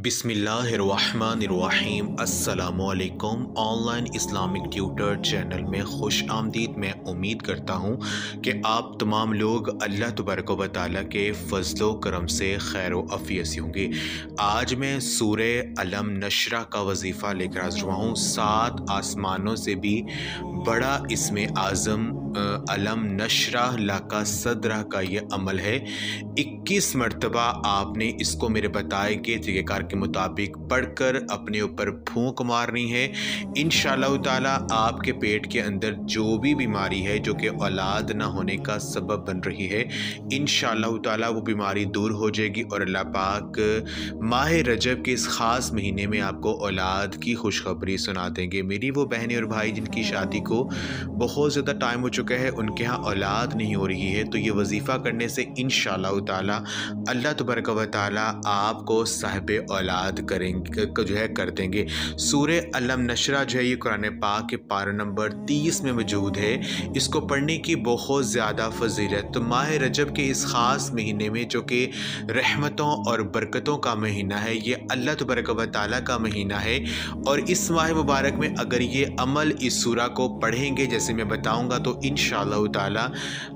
बिस्मिल्लाहिर्रहमानिर्रहीम। अस्सलामुअलैकुम। Online Islamic tutor channel में खुश आमदीद। मैं उम्मीद करता हूँ कि आप तमाम लोग अल्लाह तबारक व तआला के फजलो करम से खैर व अफियत से होंगे। आज मैं सूरह अलम नशरा का वजीफ़ा लेकर हाज़िर हुआ हूँ। 7 आसमानों से भी बड़ा इसमें आज़म अलम नशरा लाका सदरा का ये अमल है। 21 मरतबा आपने इसको मेरे बताए के तरीक़ेकार के मुताबिक पढ़कर अपने ऊपर फूंक मारनी है। इंशाअल्लाह ताला आपके पेट के अंदर जो भी बीमारी है जो कि औलाद ना होने का सबब बन रही है, इंशाअल्लाह ताला वो बीमारी दूर हो जाएगी और अल्लाह पाक माह रजब के इस ख़ास महीने में आपको औलाद की खुशखबरी सुना देंगे। मेरी वो बहनें और भाई जिनकी शादी को बहुत ज़्यादा टाइम हो चुका है, उनके यहाँ औलाद नहीं हो रही है, तो ये वजीफ़ा करने से इंशाअल्लाह ताला अल्लाह तबारक व तआला आपको साहिब औलाद करेंगे जो है कर देंगे। सूरह अलम नशरा जो है ये कुरान पाक के पारा नंबर 30 में मौजूद है। इसको पढ़ने की बहुत ज़्यादा फजीलत। तो माह रजब के इस ख़ास महीने में जो कि रहमतों और बरकतों का महीना है, ये अल्लाह तबारक व तआला का महीना है और इस माह मुबारक में अगर ये अमल इस सूरा को पढ़ेंगे जैसे मैं बताऊँगा तो इंशाअल्लाह ताला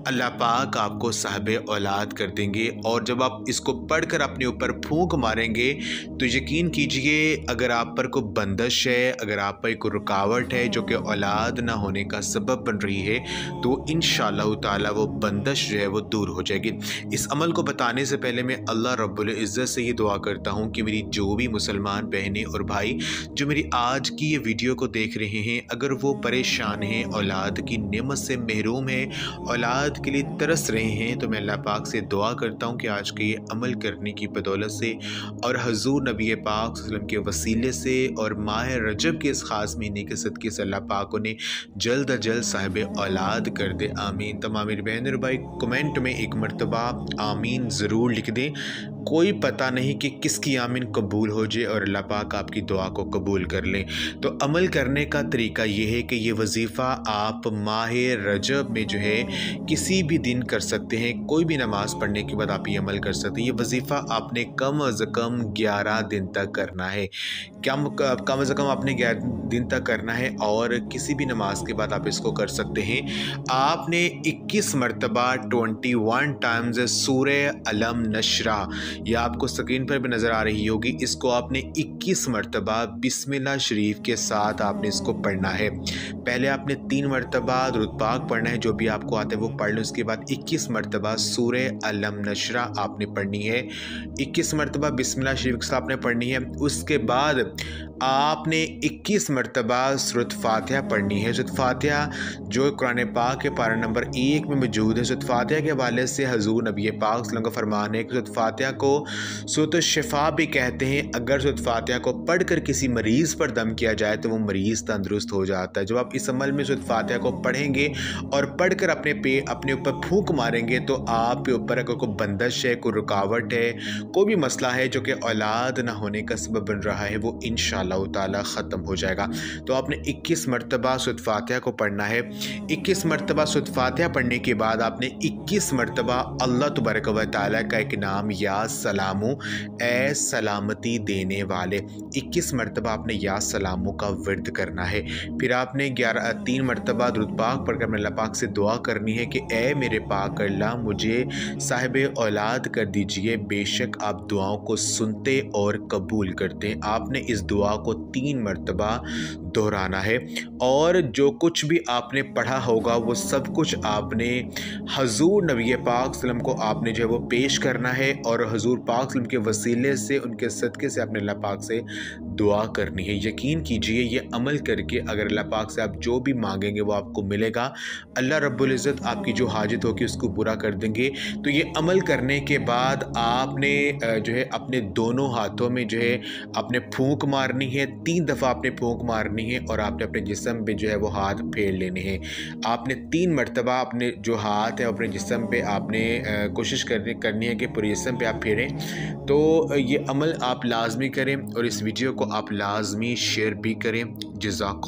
अल्लाह पाक आपको साहिब औलाद कर देंगे। और जब आप इसको पढ़कर अपने ऊपर फूंक मारेंगे तो यकीन कीजिए, अगर आप पर कोई बंदिश है, अगर आप पर कोई रुकावट है जो कि औलाद ना होने का सबब बन रही है, तो इंशाअल्लाह ताला वो बंदिश जो है वो दूर हो जाएगी। इस अमल को बताने से पहले मैं अल्लाह रब्बुल इज़्ज़त से ये दुआ करता हूँ कि मेरी जो भी मुसलमान बहनें और भाई जो मेरी आज की ये वीडियो को देख रहे हैं, अगर वो परेशान हैं, औलाद की नेमत से महरूम है, औलाद के लिए तरस रहे हैं, तो मैं अल्लाह पाक से दुआ करता हूँ कि आज के ये अमल करने की बदौलत से और हजूर नबी पाक वसल्लम के वसीले से और माह रजब के इस ख़ास महीने के सदके से अल्लाह पाक उन्हें जल्द अज जल्द साहिब औलाद कर दे। आमीन। तमाम मेरे बहन और भाई कमेंट में एक मरतबा आमीन ज़रूर लिख दें। कोई पता नहीं कि किसकी आमीन कबूल हो जाए और अल्लाह पाक आपकी दुआ को कबूल कर लें। तो अमल करने का तरीका ये है कि ये वजीफ़ा आप माह रजब में जो है किसी भी दिन कर सकते हैं। कोई भी नमाज़ पढ़ने के बाद आप ये अमल कर सकते हैं। ये वजीफ़ा आपने कम अज़ कम 11 दिन तक करना है। कम अज़ कम आपने 11 दिन तक करना है और किसी भी नमाज के बाद आप इसको कर सकते हैं। आपने 21 मरतबा 21 टाइम्स सूरह अलम नशरा, यह आपको स्क्रीन पर भी नज़र आ रही होगी, इसको आपने 21 मरतबा बिस्मिल्लाह शरीफ के साथ आपने इसको पढ़ना है। पहले आपने 3 मरतबा दुरूद पाक पढ़ना है, जो भी आपको आते हैं वो पढ़ लें। उसके बाद 21 मरतबा सूरह अलम नशरा आपने पढ़नी है। 21 मरतबा बिस्मिल्लाह शरीफ के साथ आपने पढ़नी है। उसके बाद आपने 21 मरतबा सूरत फातिहा पढ़नी है। सूरत फातिहा जो कुरान पाक के पारा नंबर 1 में मौजूद है। सूरत फातिहा के हवाले से हजूर नबी पाक वसल्लम का फरमान है कि सूरत फातिहा को सूरत शिफा भी कहते हैं। अगर सूरत फातिहा को पढ़कर किसी मरीज़ पर दम किया जाए तो वो मरीज़ तंदुरुस्त हो जाता है। जब आप इस अमल में सूरत फातिहा को पढ़ेंगे और पढ़कर अपने ऊपर फूंक मारेंगे तो आपके ऊपर अगर कोई बंदिश है, कोई रुकावट है, कोई भी मसला है जो कि औलाद ना होने का सबब बन रहा है, वो इंशाअल्लाह ताला ख़त्म हो जाएगा। तो आपने 21 मरतबा सूरह फातिहा को पढ़ना है। 21 मरतबा सूरह फातिहा पढ़ने के बाद आपने 21 मरतबा अल्लाह तबारक व तआला का एक नाम या सलामू, ए सलामती देने वाले, 21 मरतबा आपने या सलामू का विर्द करना है। फिर आपने 3 मरतबा दुरूद पाक पढ़कर अपने अल्लाह पाक से दुआ करनी है कि ए मेरे पाक अल्लाह मुझे साहिब औलाद कर दीजिए, बेशक आप दुआओं को सुनते और कबूल करते हैं। आपने इस दुआ को 3 मरतबा दोहराना है और जो कुछ भी आपने पढ़ा होगा वो सब कुछ आपने हजूर नबी पाक सल्लम को आपने जो है वो पेश करना है और हजूर पाक सल्लम के वसीले से उनके सदके से आपने अल्लाह पाक से दुआ करनी है। यकीन कीजिए ये अमल करके अगर अल्लाह पाक से आप जो भी मांगेंगे वो आपको मिलेगा। अल्लाह रब्बुल इज़्ज़त आपकी जो हाजत होगी उसको पूरा कर देंगे। तो ये अमल करने के बाद आपने जो है अपने दोनों हाथों में जो है आपने फूंक मारनी है। 3 दफ़ा आपने फूंक मारनी है और आपने अपने जिस्म पे जो है वो हाथ फेर लेने हैं। आपने 3 मरतबा अपने जो हाथ है अपने जिस्म पे आपने कोशिश करनी है कि पूरे जिस्म पे आप फेरें। तो ये अमल आप लाजमी करें और इस वीडियो को आप लाजमी शेयर भी करें। जज़ाक